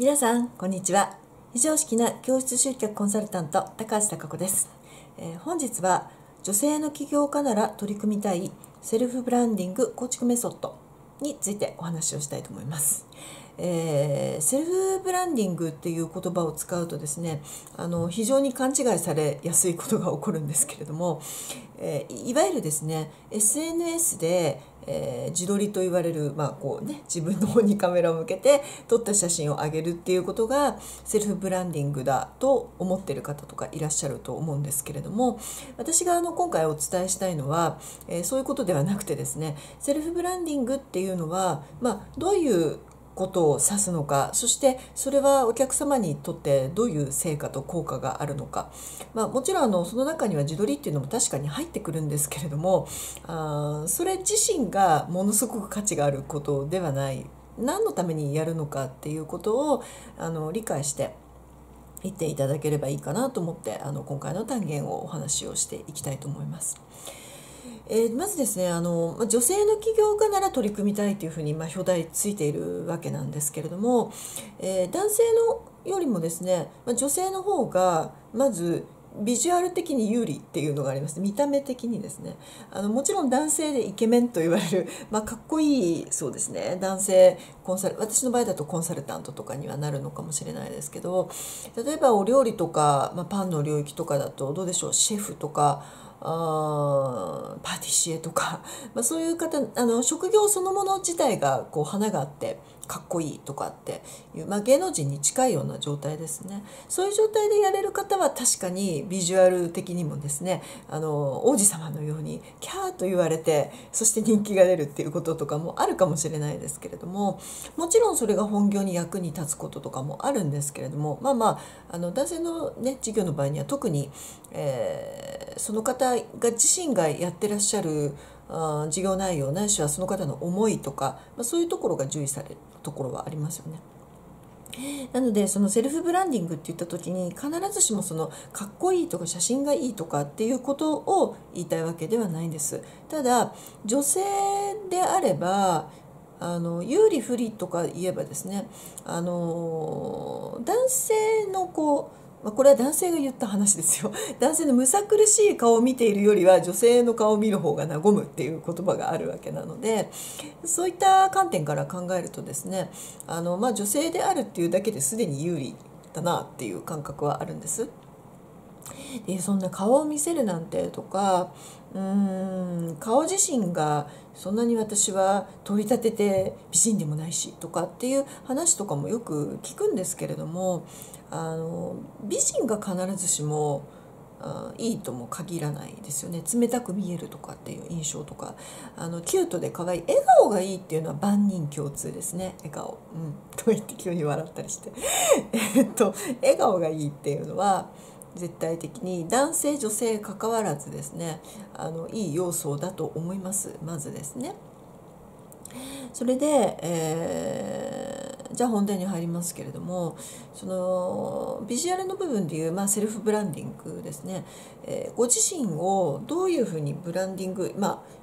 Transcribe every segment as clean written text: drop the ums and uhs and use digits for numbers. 皆さんこんにちは。非常識な教室集客コンサルタント高橋貴子です。本日は女性の起業家なら取り組みたいセルフブランディング構築メソッドについてお話をしたいと思います。セルフブランディングっていう言葉を使うとですね、非常に勘違いされやすいことが起こるんですけれども、いわゆるですね SNS で、自撮りと言われる、自分の方にカメラを向けて撮った写真を上げるっていうことがセルフブランディングだと思ってる方とかいらっしゃると思うんですけれども、私が今回お伝えしたいのは、そういうことではなくてですね、セルフブランディングっていうのは、どういうことを指すのか、そしてそれはお客様にとってどういう成果と効果があるのか、もちろんその中には自撮りっていうのも確かに入ってくるんですけれども、それ自身がものすごく価値があることではない、何のためにやるのかっていうことを理解していっていただければいいかなと思って、今回の単元をお話をしていきたいと思います。まずですね、女性の起業家なら取り組みたいというふうに表題ついているわけなんですけれども、男性のよりもですね、女性の方がまずビジュアル的に有利っていうのがあります。見た目的にですね、もちろん男性でイケメンと言われる、かっこいい、そうですね、男性私の場合だとコンサルタントとかにはなるのかもしれないですけど、例えばお料理とか、パンの領域とかだとどうでしょう、シェフとかパティシエとか、そういう方、職業そのもの自体が花があってかっこいいとかっていう、芸能人に近いような状態ですね。そういう状態でやれる方は確かにビジュアル的にもですね、王子様のようにキャーと言われて、そして人気が出るっていうこととかもあるかもしれないですけれども、もちろんそれが本業に役に立つこととかもあるんですけれども、男性のね、事業の場合には特に、その方が自身がやってらっしゃる事業内容ないしはその方の思いとか、そういうところが重視されるところはありますよね。なので、そのセルフブランディングって言った時に必ずしもそのかっこいいとか写真がいいとかっていうことを言いたいわけではないんです。ただ女性であれば有利不利とか言えばですね、男性のこれは男性が言った話ですよ。男性のむさ苦しい顔を見ているよりは女性の顔を見る方が和むっていう言葉があるわけなので、そういった観点から考えるとですね、女性であるっていうだけですでに有利だなっていう感覚はあるんです。で、そんな顔を見せるなんてとか、顔自身がそんなに私は取り立てて美人でもないしとかっていう話とかもよく聞くんですけれども、美人が必ずしもいいとも限らないですよね。冷たく見えるとかっていう印象とか、キュートで可愛い、笑顔がいいっていうのは万人共通ですね。笑顔、と言って急に笑ったりして笑顔がいいっていうのは絶対的に男性女性関わらずですね、いい要素だと思います。まずですね、それで、じゃあ本題に入りますけれども、そのビジュアルの部分でいう、セルフブランディングですね、ご自身をどういうふうにブランディング、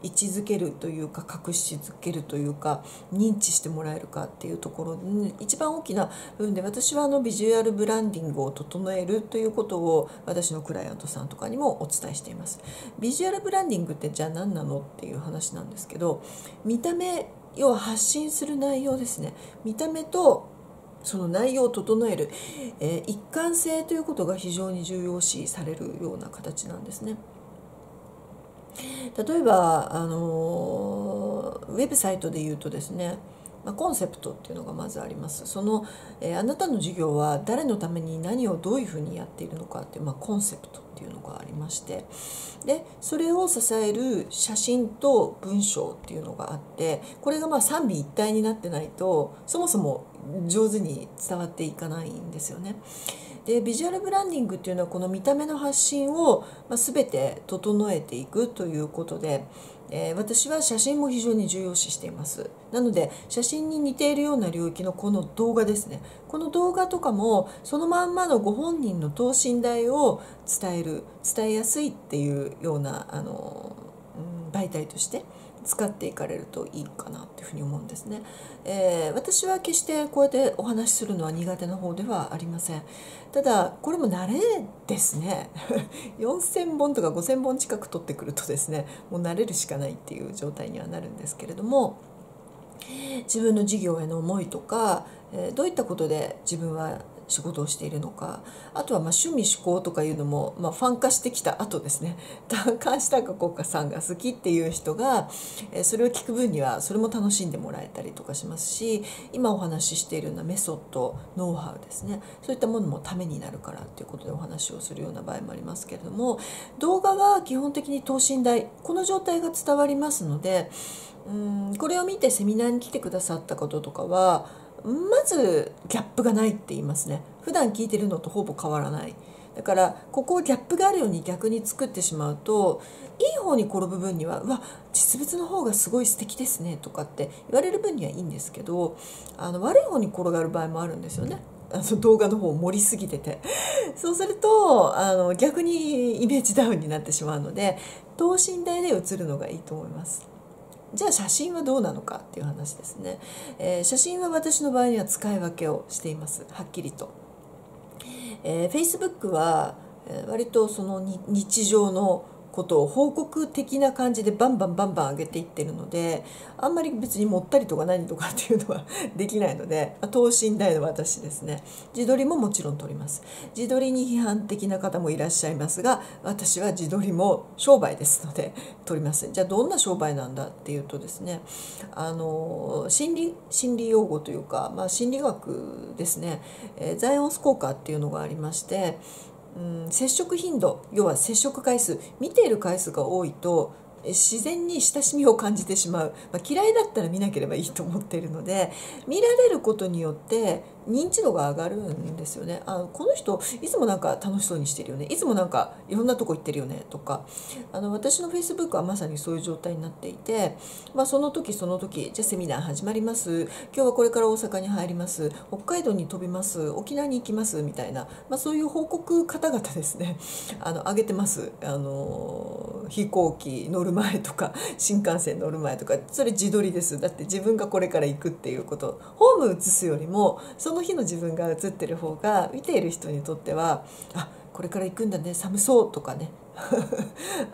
位置づけるというか隠し続けるというか認知してもらえるかっていうところ、一番大きな部分で私はビジュアルブランディングを整えるということを私のクライアントさんとかにもお伝えしています。ビジュアルブランディングってじゃあ何なのっていう話なんですけど、見た目、要は発信する内容ですね。見た目とその内容を整える、一貫性ということが非常に重要視されるような形なんですね。例えばウェブサイトで言うとですね、コンセプトっていうのがまずあります。その、あなたの事業は誰のために何をどういうふうにやっているのかっていう、コンセプトっていうのがありまして、でそれを支える写真と文章っていうのがあって、これが三位一体になってないとそもそも上手に伝わっていかないんですよね。でビジュアルブランディングっていうのはこの見た目の発信を全て整えていくということで、私は写真も非常に重要視しています。なので写真に似ているような領域のこの動画ですね、この動画とかもそのまんまのご本人の等身大を伝えやすいっていうような媒体として使っていかれるといいかなというふうに思うんですね。私は決してこうやってお話しするのは苦手な方ではありません。ただこれも慣れですね4000本とか5000本近く取ってくるとですね、もう慣れるしかないっていう状態にはなるんですけれども、自分の事業への思いとかどういったことで自分は仕事をしているのか、あとはまあ趣味嗜好とかいうのも、ファン化してきた後ですね、鑑識高校さんが好きっていう人がそれを聞く分にはそれも楽しんでもらえたりとかしますし、今お話ししているようなメソッドノウハウですね、そういったものもためになるからということでお話をするような場合もありますけれども、動画は基本的に等身大、この状態が伝わりますので、これを見てセミナーに来てくださったこととかはまずギャップがないって言いますね。普段聞いてるのとほぼ変わらない。だからここをギャップがあるように逆に作ってしまうと、いい方に転ぶ分には「うわ、実物の方がすごい素敵ですね」とかって言われる分にはいいんですけど、悪い方に転がる場合もあるんですよね。動画の方を盛りすぎててそうすると逆にイメージダウンになってしまうので、等身大で映るのがいいと思います。じゃあ写真はどうなのかっていう話ですね。写真は私の場合には使い分けをしています、はっきりと。Facebook は割とその日常のことを報告的な感じでバンバンバンバン上げていってるので、あんまり別に盛ったりとか何とかっていうのはできないので、等身大の私ですね。自撮りももちろん撮ります。自撮りに批判的な方もいらっしゃいますが、私は自撮りも商売ですので撮ります。じゃあどんな商売なんだっていうとですね、心理用語というか、心理学ですね、ザイオンス効果っていうのがありまして、接触頻度、要は接触回数、見ている回数が多いと自然に親しみを感じてしまう、嫌いだったら見なければいいと思っているので、見られることによって認知度が上がるんですよね。この人いつもなんか楽しそうにしてるよね、いつもなんかいろんなとこ行ってるよねとか、私の Facebook はまさにそういう状態になっていて、その時その時、じゃあセミナー始まります、今日はこれから大阪に入ります、北海道に飛びます、沖縄に行きますみたいな、そういう報告方々ですね、上げてます。飛行機乗る前とか新幹線乗る前とか、それ自撮りです。だって自分がこれから行くっていうこと、ホーム映すよりもその日の自分が映ってる方が見ている人にとっては、あ、これから行くんだね、寒そうとかね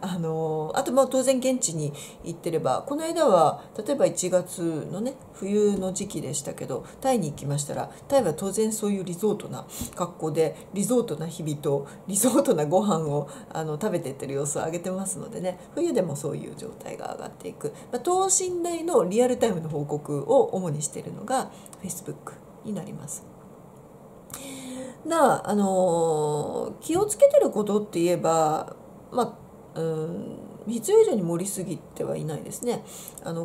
あと当然現地に行ってれば、この間は例えば1月のね冬の時期でしたけど、タイに行きましたら、タイは当然そういうリゾートな格好でリゾートな日々とリゾートなご飯を食べていってる様子を上げてますのでね、冬でもそういう状態が上がっていく、等身大のリアルタイムの報告を主にしているのが Facebook になります。気をつけてることって言えば、必要以上に盛りすぎてはいないですね。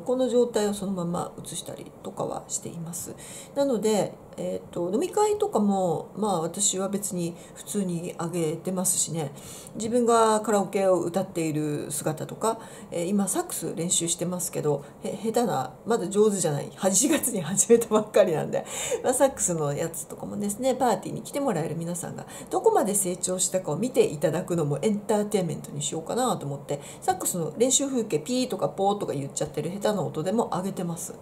この状態をそのまま写したりとかはしています。なので、飲み会とかも、私は別に普通にあげてますしね、自分がカラオケを歌っている姿とか、今サックス練習してますけど、下手な、まだ上手じゃない、8月に始めたばっかりなんで、サックスのやつとかもですね、パーティーに来てもらえる皆さんがどこまで成長したかを見ていただくのもエンターテインメントにしようかなと思って、サックスの練習風景ピーとかポーとか言っちゃってる下手な音でも上げてます。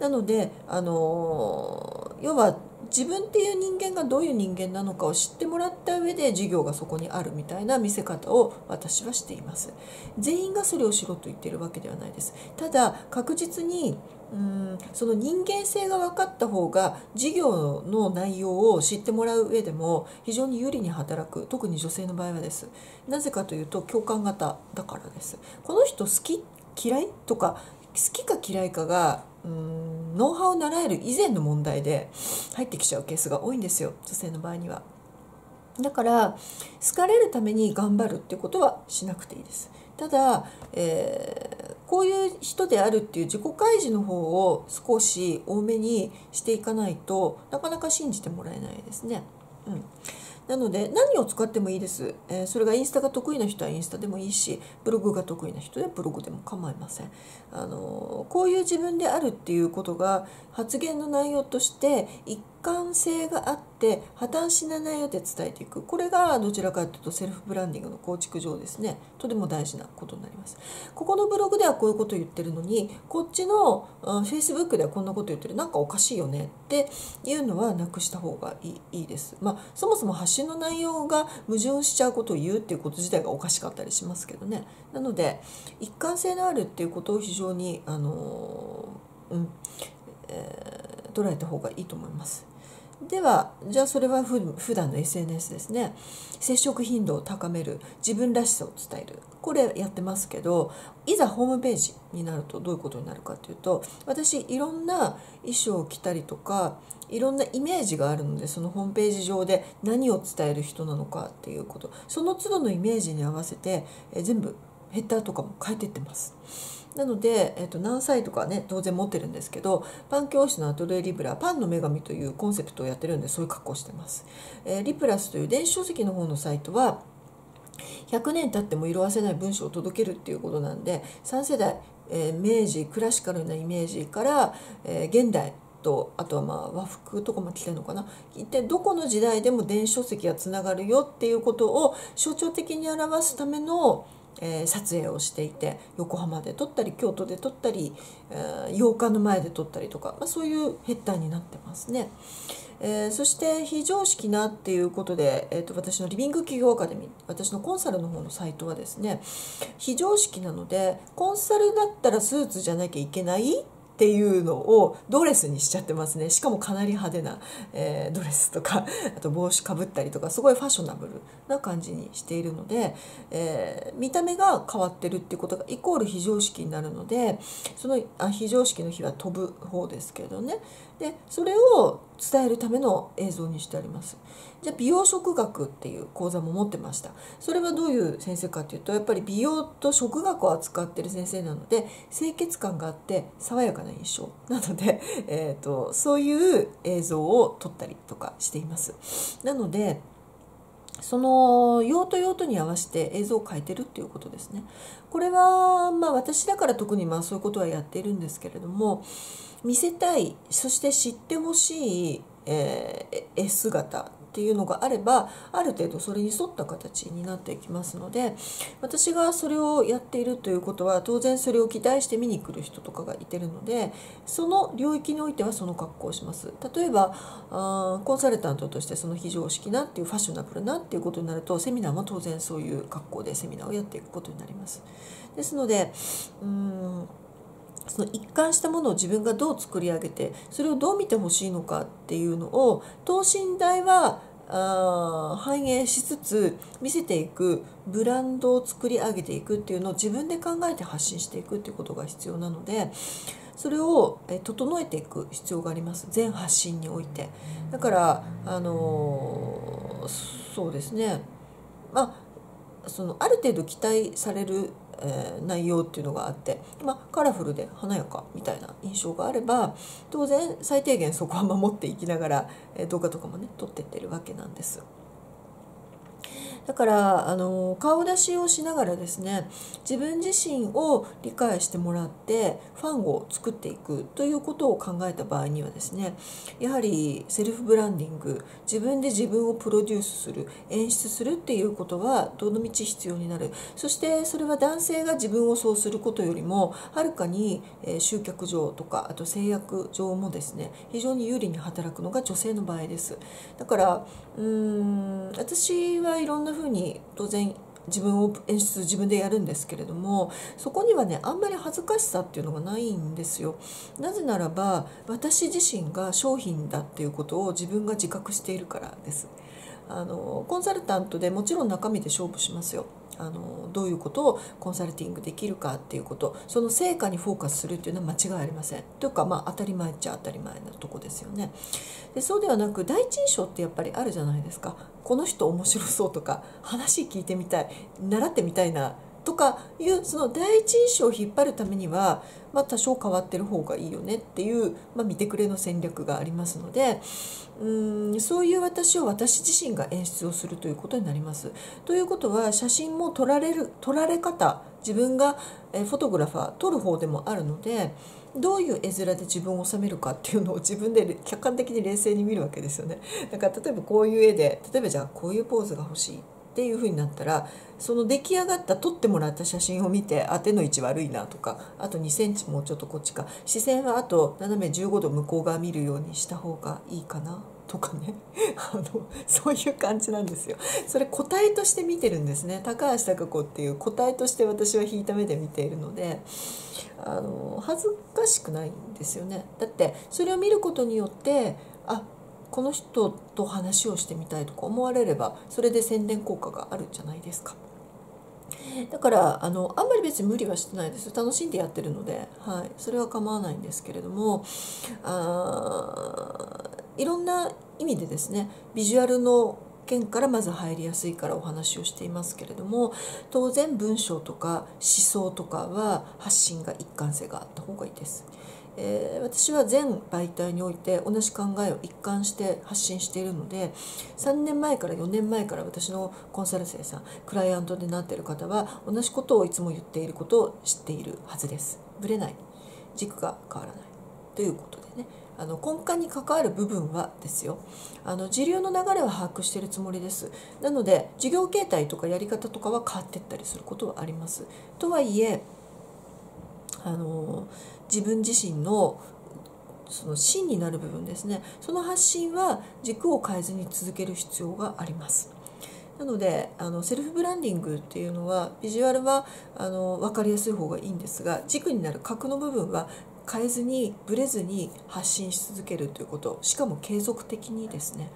なので、要は自分っていう人間がどういう人間なのかを知ってもらった上で事業がそこにあるみたいな見せ方を私はしています。全員がそれをしろと言っているわけではないです。ただ確実にその人間性が分かった方が事業の内容を知ってもらう上でも非常に有利に働く、特に女性の場合はです。なぜかというと共感型だからです。この人好き嫌いとか、好きか嫌いかがノウハウを習える以前の問題で入ってきちゃうケースが多いんですよ、女性の場合には。だから好かれるために頑張るっていうことはしなくていいです。ただ、こういう人であるっていう自己開示の方を少し多めにしていかないとなかなか信じてもらえないですね。なので何を使ってもいいです。それがインスタが得意な人はインスタでもいいし、ブログが得意な人はブログでも構いません。こういう自分であるっていうことが発言の内容として一貫性があって破綻しない内容で伝えていく、これがどちらかというとセルフブランディングの構築上ですね、とても大事なことになります。ここのブログではこういうことを言ってるのに、こっちのFacebook ではこんなこと言ってる、なんかおかしいよねっていうのはなくした方がいいです。そもそも発信の内容が矛盾しちゃうことを言うっていうこと自体がおかしかったりしますけどね。なので一貫性のあるっていうことを非常に捉えた方がいいと思います。ではじゃあそれは普段の SNS ですね。接触頻度を高める、自分らしさを伝える、これやってますけど、いざホームページになるとどういうことになるかというと、私いろんな衣装を着たりとかいろんなイメージがあるので、そのホームページ上で何を伝える人なのかっていうこと、その都度のイメージに合わせて全部ヘッダーとかも変えていってます。なので、何歳とかね、当然持ってるんですけど、パン教師のアトリエリブラ、パンの女神というコンセプトをやってるんで、そういう格好をしてます。リプラスという電子書籍の方のサイトは、100年経っても色あせない文章を届けるっていうことなんで、3世代、明治、クラシカルなイメージから、現代、あとは和服とかも着てるのかな、一体どこの時代でも電子書籍がつながるよっていうことを象徴的に表すための撮影をしていて、横浜で撮ったり京都で撮ったり8日の前で撮ったりとか、そういうヘッダーになってますね。そして非常識なっていうことで、私のリビング企業アカデミー、私のコンサルの方のサイトはですね、非常識なのでコンサルだったらスーツじゃなきゃいけないっていうのをドレスにしちゃってますね。しかもかなり派手な、ドレスとか、あと帽子かぶったりとか、すごいファッショナブルな感じにしているので、見た目が変わってるっていうことがイコール非常識になるので、その非常識の日は飛ぶ方ですけどね。でそれを伝えるための映像にしてあります。じゃあ美容食学っていう講座も持ってました。それはどういう先生かっていうと、やっぱり美容と食学を扱ってる先生なので、清潔感があって爽やかな印象なので、そういう映像を撮ったりとかしています。なのでその用途用途に合わせて映像を変えてるっていうことですね。これは私だから特にそういうことはやっているんですけれども、見せたい、そして知ってほしい絵姿っていうのがあれば、ある程度それに沿った形になっていきますので、私がそれをやっているということは当然それを期待して見に来る人とかがいてるので、その領域においてはその格好をします。例えばコンサルタントとしてその非常識なっていうファッショナブルなっていうことになると、セミナーも当然そういう格好でセミナーをやっていくことになります。ですのでその一貫したものを自分がどう作り上げて、それをどう見てほしいのかっていうのを等身大は反映しつつ見せていく、ブランドを作り上げていくっていうのを自分で考えて発信していくっていうことが必要なので、それを整えていく必要があります。全発信において。だからそうですね、ある程度期待される内容っていうのがあって、カラフルで華やかみたいな印象があれば、当然最低限そこは守っていきながら動画とかもね撮っていってるわけなんです。だから顔出しをしながらですね、自分自身を理解してもらってファンを作っていくということを考えた場合にはですね、やはりセルフブランディング、自分で自分をプロデュースする、演出するっていうことはどの道必要になる。そしてそれは男性が自分をそうすることよりもはるかに集客上とか、あと制約上もですね、非常に有利に働くのが女性の場合です。だから私はいろんなふうに当然自分を演出自分でやるんですけれども、そこにはねあんまり恥ずかしさっていうのがないんですよ。なぜならば私自身が商品だっていうことを自分が自覚しているからです。コンサルタントでもちろん中身で勝負しますよ。どういうことをコンサルティングできるかっていうこと、その成果にフォーカスするっていうのは間違いありません。というか当たり前っちゃ当たり前なとこですよね。でそうではなく、第一印象ってやっぱりあるじゃないですか。この人面白そうとか、話聞いてみたい、習ってみたいなとかいうその第一印象を引っ張るためには、まあ、多少変わってる方がいいよねっていう、まあ、見てくれの戦略がありますので、そういう私を私自身が演出をするということになります。ということは写真も撮られ方、自分がフォトグラファー撮る方でもあるので、どういう絵面で自分を収めるかっていうのを自分で客観的に冷静に見るわけですよね。だから例えばこういう絵で、例えばじゃあこういうポーズが欲しいっていう風になったら、その出来上がった撮ってもらった写真を見て、あ、手の位置悪いなとか、あと2センチもうちょっとこっちか、視線はあと斜め15度向こう側見るようにした方がいいかなとかねそういう感じなんですよ。それ個体として見てるんですね。高橋貴子っていう個体として私は引いた目で見ているので、恥ずかしくないんですよね。だってそれを見ることによって、あ、この人と話をしてみたいとか思われれば、それで宣伝効果があるじゃないですか。だからあんまり別に無理はしてないです。楽しんでやってるので、はい、それは構わないんですけれども、いろんな意味でですね、ビジュアルの件からまず入りやすいからお話をしていますけれども、当然文章とか思想とかは発信が一貫性があった方がいいです。私は全媒体において同じ考えを一貫して発信しているので、3年前から4年前から私のコンサル生さん、クライアントになっている方は同じことをいつも言っていることを知っているはずです。ぶれない、軸が変わらないということでね、根幹に関わる部分はですよ、時流の流れは把握しているつもりです。なので事業形態とかやり方とかは変わっていったりすることはあります。とはいえ自分自身のその芯になる部分ですね、その発信は軸を変えずに続ける必要があります。なのでセルフブランディングっていうのはビジュアルは分かりやすい方がいいんですが、軸になる核の部分は変えずにブレずに発信し続けるということ、しかも継続的にですね、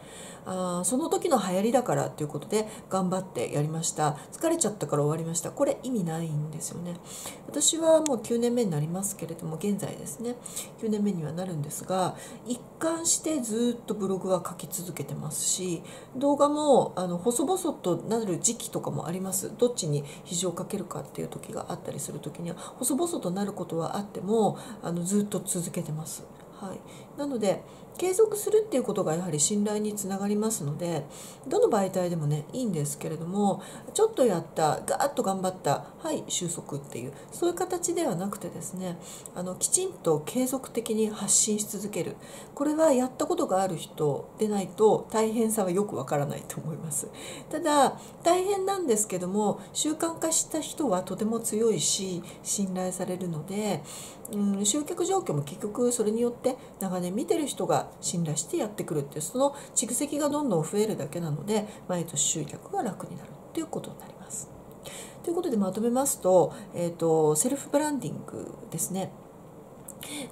その時の流行りだからということで頑張ってやりました、疲れちゃったから終わりました、これ意味ないんですよね。私はもう9年目になりますけれども、現在ですね9年目にはなるんですが、一貫してずっとブログは書き続けてますし、動画も細々となる時期とかもあります。どっちに肘をかけるかっていう時があったりする時には細々となることはあってもずっと続けてます、はい、なので継続するっていうことがやはり信頼につながりますので、どの媒体でもねいいんですけれども、ちょっとやったガーッと頑張った、はい、収束っていう、そういう形ではなくてですね、きちんと継続的に発信し続ける、これはやったことがある人でないと大変さはよくわからないと思います。ただ大変なんですけども、習慣化した人はとても強いし信頼されるので、集客状況も結局それによって長年見てる人が信頼してやってくるっていう、その蓄積がどんどん増えるだけなので、毎年集客が楽になるっていうことになります。ということでまとめますと、セルフブランディングですね。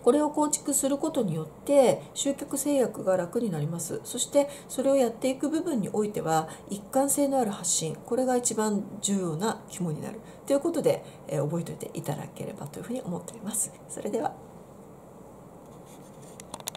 これを構築することによって集客制約が楽になります。そしてそれをやっていく部分においては一貫性のある発信、これが一番重要な肝になるということで、覚えておいていただければというふうに思っております。それでは。